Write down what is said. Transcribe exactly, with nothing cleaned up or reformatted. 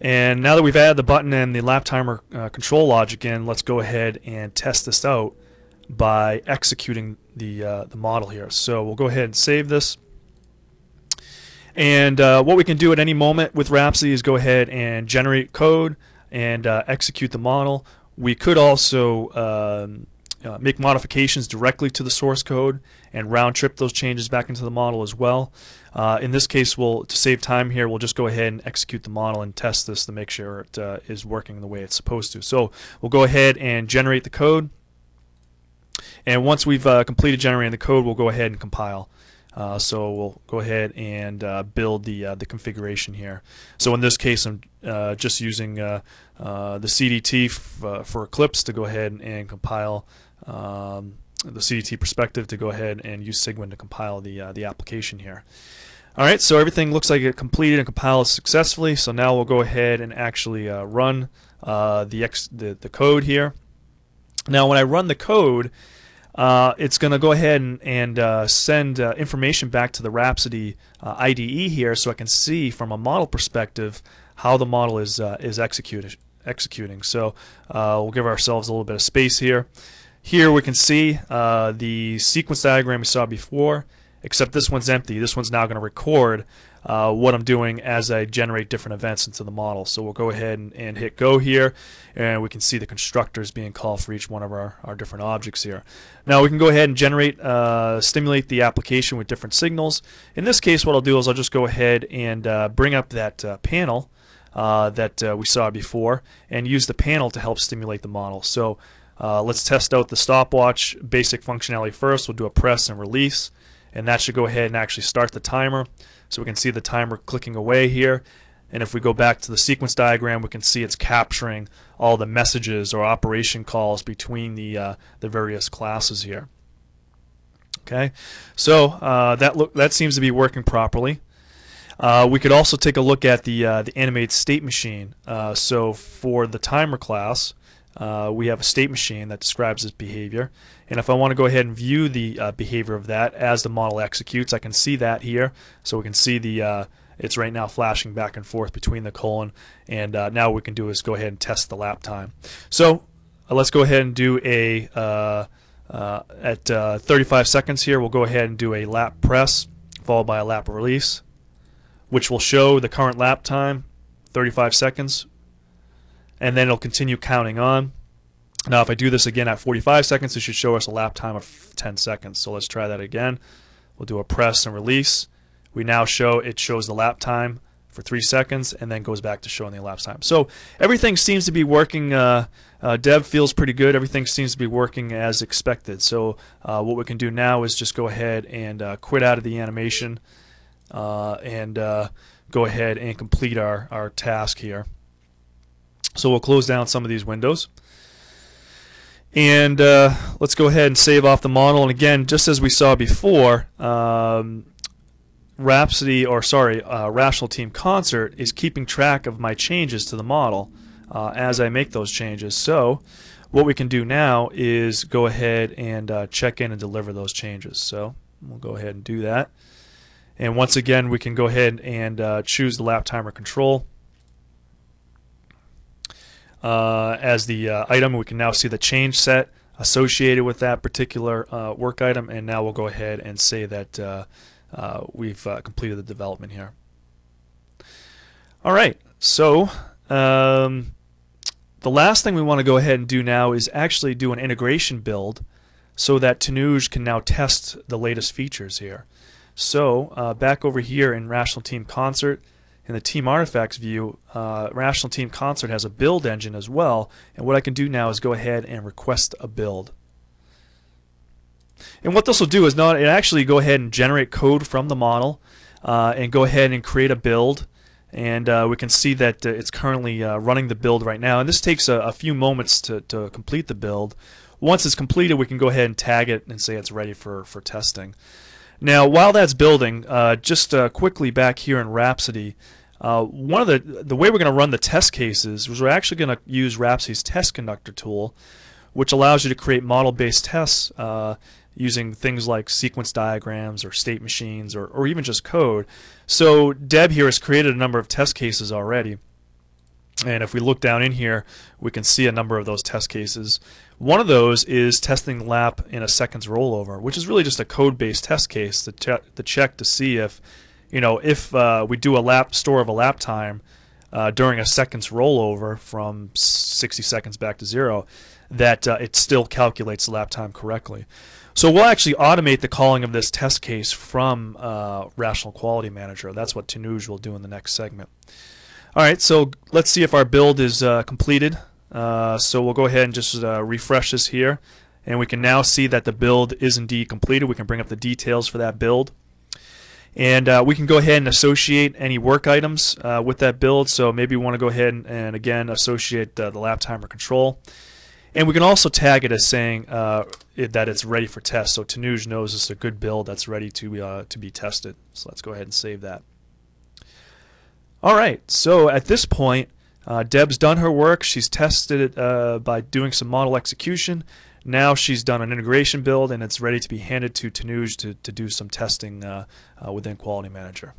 And now that we've added the button and the lap timer uh, control logic in, let's go ahead and test this out by executing the, uh, the model here. So we'll go ahead and save this. And uh, what we can do at any moment with Rhapsody is go ahead and generate code and uh, execute the model. We could also um, uh, make modifications directly to the source code and round trip those changes back into the model as well. Uh, in this case, we'll, to save time here, we'll just go ahead and execute the model and test this to make sure it uh, is working the way it's supposed to. So we'll go ahead and generate the code. And once we've uh, completed generating the code, we'll go ahead and compile. Uh, so we'll go ahead and uh, build the uh, the configuration here. So in this case, I'm uh, just using uh, uh, the C D T f uh, for Eclipse to go ahead and compile um, the C D T perspective to go ahead and use Sigwin to compile the uh, the application here. All right, so everything looks like it completed and compiled successfully. So now we'll go ahead and actually uh, run uh, the, ex the the code here. Now, when I run the code, Uh, it's going to go ahead and, and uh, send uh, information back to the Rhapsody uh, I D E here, so I can see from a model perspective how the model is uh, is executed, executing. So uh, we'll give ourselves a little bit of space here. Here we can see uh, the sequence diagram we saw before, except this one's empty. This one's now going to record uh, what I'm doing as I generate different events into the model. So we'll go ahead and, and hit go here, and we can see the constructors being called for each one of our, our different objects here. Now we can go ahead and generate, uh, stimulate the application with different signals. In this case, what I'll do is I'll just go ahead and uh, bring up that uh, panel uh, that uh, we saw before and use the panel to help stimulate the model. So uh, let's test out the stopwatch basic functionality first. We'll do a press and release, and that should go ahead and actually start the timer. So we can see the timer clicking away here. And if we go back to the sequence diagram, we can see it's capturing all the messages or operation calls between the, uh, the various classes here. Okay, so uh, that, look, that seems to be working properly. Uh, we could also take a look at the, uh, the animated state machine. Uh, so for the timer class, Uh, we have a state machine that describes its behavior, and if I want to go ahead and view the uh, behavior of that as the model executes, I can see that here. So we can see the uh, it's right now flashing back and forth between the colon, and uh, now what we can do is go ahead and test the lap time. So uh, let's go ahead and do a uh, uh, at uh, thirty-five seconds here. We'll go ahead and do a lap press followed by a lap release, which will show the current lap time, thirty-five seconds. And then it'll continue counting on. Now if I do this again at forty-five seconds, it should show us a lap time of ten seconds. So let's try that again. We'll do a press and release. We now show it shows the lap time for three seconds and then goes back to showing the elapsed time. So everything seems to be working. Uh, uh, Deb feels pretty good. Everything seems to be working as expected. So uh, what we can do now is just go ahead and uh, quit out of the animation uh, and uh, go ahead and complete our, our task here. So we'll close down some of these windows. And uh, let's go ahead and save off the model. And again, just as we saw before, um, Rhapsody, or sorry, uh, Rational Team Concert is keeping track of my changes to the model uh, as I make those changes. So what we can do now is go ahead and uh, check in and deliver those changes. So we'll go ahead and do that. And once again, we can go ahead and uh, choose the lap timer control Uh, as the uh, item. We can now see the change set associated with that particular uh, work item, and now we'll go ahead and say that uh, uh, we've uh, completed the development here. All right, so um, the last thing we want to go ahead and do now is actually do an integration build so that Tanuj can now test the latest features here. So uh, back over here in Rational Team Concert, in the Team Artifacts view, uh, Rational Team Concert has a build engine as well, and what I can do now is go ahead and request a build. And what this will do is not it actually go ahead and generate code from the model uh, and go ahead and create a build, and uh, we can see that uh, it's currently uh, running the build right now, and this takes a, a few moments to, to complete the build. Once it's completed, we can go ahead and tag it and say it's ready for, for testing. Now, while that's building, uh, just uh, quickly back here in Rhapsody, uh, one of the the way we're going to run the test cases is we're actually going to use Rhapsody's test conductor tool, which allows you to create model-based tests uh, using things like sequence diagrams or state machines or, or even just code. So Deb here has created a number of test cases already, And if we look down in here, we can see a number of those test cases. One of those is testing lap in a seconds rollover, which is really just a code-based test case to, che to check to see if, you know, if uh, we do a lap store of a lap time uh, during a seconds rollover from sixty seconds back to zero, that uh, it still calculates the lap time correctly. So we'll actually automate the calling of this test case from uh, Rational Quality Manager. That's what Tanuj will do in the next segment. All right, so let's see if our build is uh, completed. Uh, so we'll go ahead and just uh, refresh this here, and we can now see that the build is indeed completed. We can bring up the details for that build. And uh, we can go ahead and associate any work items uh, with that build. So maybe we want to go ahead and, and again, associate uh, the lap timer control. And we can also tag it as saying uh, it, that it's ready for test. So Tanuj knows it's a good build that's ready to, uh, to be tested. So let's go ahead and save that. All right, so at this point, uh, Deb's done her work. She's tested it uh, by doing some model execution. Now she's done an integration build, and it's ready to be handed to Tanuj to, to do some testing uh, uh, within Quality Manager.